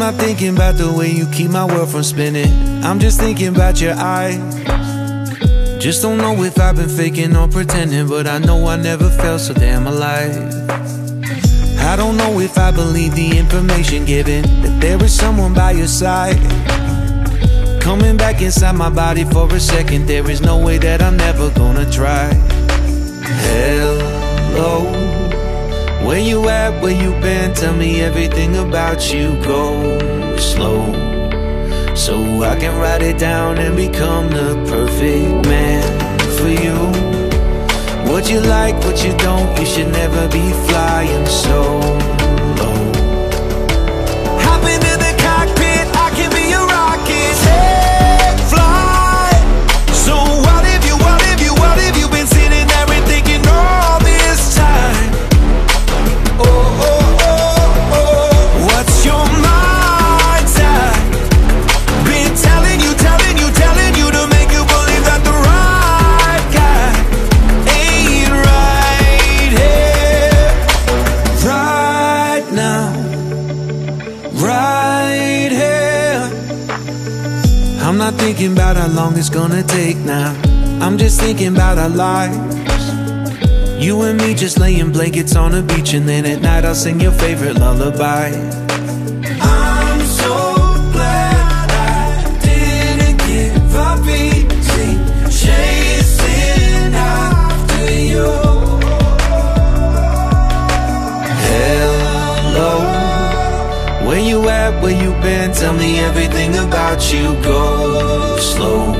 I'm not thinking about the way you keep my world from spinning. I'm just thinking about your eyes. Just don't know if I've been faking or pretending, but I know I never felt so damn alive. I don't know if I believe the information given, that there is someone by your side. Coming back inside my body for a second, there is no way that I'm never gonna try. Hello, where you at, where you been, tell me everything about you. Go slow, so I can write it down and become the perfect man for you. What you like, what you don't, you should never be flying solo. Hop into the cockpit, I can be your rocket. Hey, fly. So what if you, what if you, what if you been sitting there and thinking all this time? Oh, oh, oh, oh, what's your mind's eye? Been telling you, telling you, telling you to make you believe that the right guy ain't right here, right now, right here. I'm not thinking about how long it's gonna take now. I'm just thinking about our lives. You and me just laying blankets on a beach, and then at night I'll sing your favorite lullaby. I'm so glad I didn't give up easy, chasing after you. Hello, where you at, where you been, tell me everything about you. Go slow,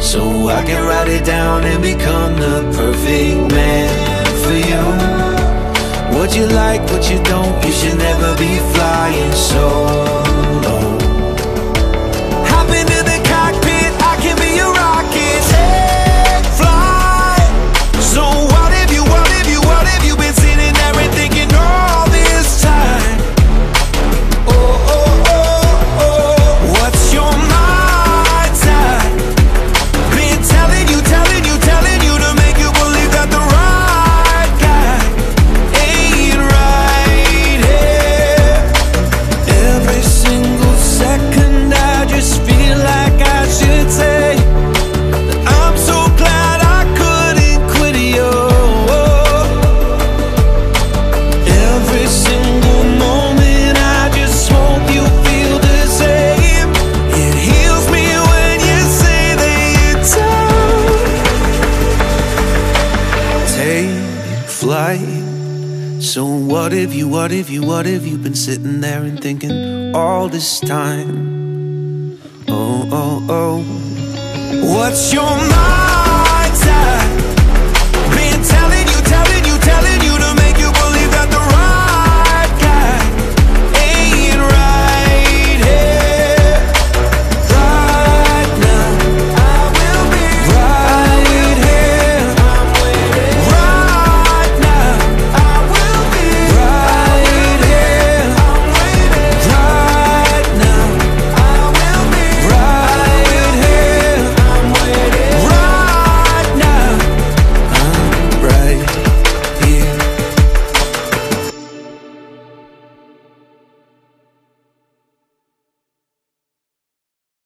so I can write it down and become the perfect man for you. What you like, what you don't, you should never be flying solo. Hop into the cockpit, I can be your rocket. Take flight. So what if you, what if you, what if you been sitting there and thinking all this time? Oh, oh, oh, oh, what's your mind? So what if you, what if you, what if you been sitting there and thinking all this time? Oh, oh, oh, what's your mind?